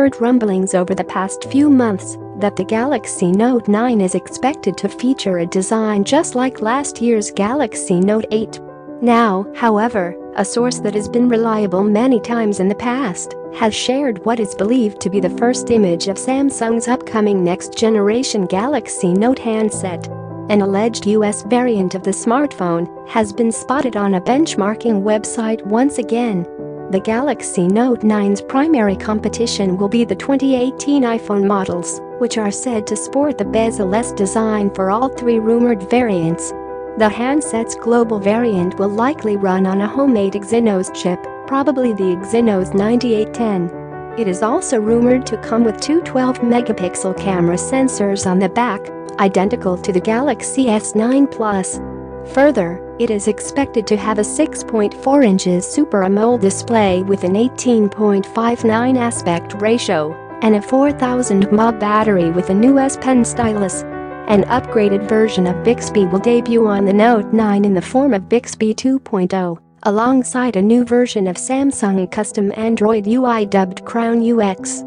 heard rumblings over the past few months that the Galaxy Note 9 is expected to feature a design just like last year's Galaxy Note 8. Now, however, a source that has been reliable many times in the past has shared what is believed to be the first image of Samsung's upcoming next-generation Galaxy Note handset. An alleged US variant of the smartphone has been spotted on a benchmarking website once again. The Galaxy Note 9's primary competition will be the 2018 iPhone models, which are said to sport the bezel-less design for all three rumored variants. The handset's global variant will likely run on a homemade Exynos chip, probably the Exynos 9810. It is also rumored to come with two 12-megapixel camera sensors on the back, identical to the Galaxy S9 Plus. Further, it is expected to have a 6.4 inches Super AMOLED display with an 18.59 aspect ratio and a 4000 mAh battery with a new S Pen stylus. An upgraded version of Bixby will debut on the Note 9 in the form of Bixby 2.0, alongside a new version of Samsung custom Android UI dubbed Crown UX.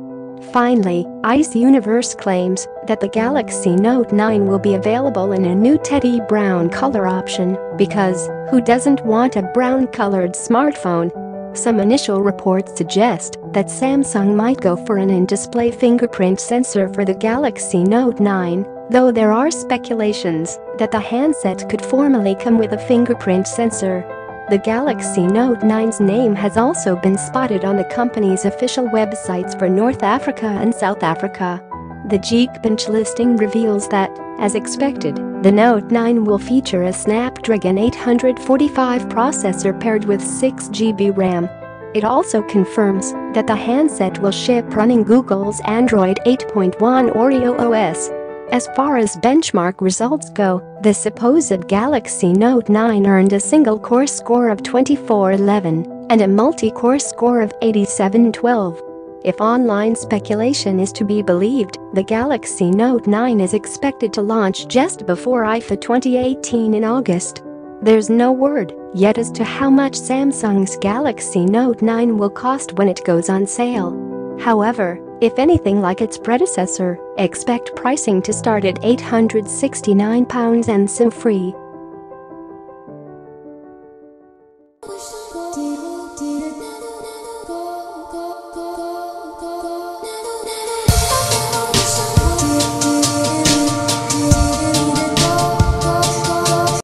Finally, Ice Universe claims that the Galaxy Note 9 will be available in a new Teddy Brown color option, because who doesn't want a brown-colored smartphone? Some initial reports suggest that Samsung might go for an in-display fingerprint sensor for the Galaxy Note 9, though there are speculations that the handset could formally come with a fingerprint sensor. The Galaxy Note 9's name has also been spotted on the company's official websites for North Africa and South Africa. The Geekbench listing reveals that, as expected, the Note 9 will feature a Snapdragon 845 processor paired with 6GB RAM. It also confirms that the handset will ship running Google's Android 8.1 Oreo OS. As far as benchmark results go, the supposed Galaxy Note 9 earned a single-core score of 2411 and a multi-core score of 8712. If online speculation is to be believed, the Galaxy Note 9 is expected to launch just before IFA 2018 in August. There's no word yet as to how much Samsung's Galaxy Note 9 will cost when it goes on sale. However, if anything like its predecessor, expect pricing to start at £869 and SIM-free.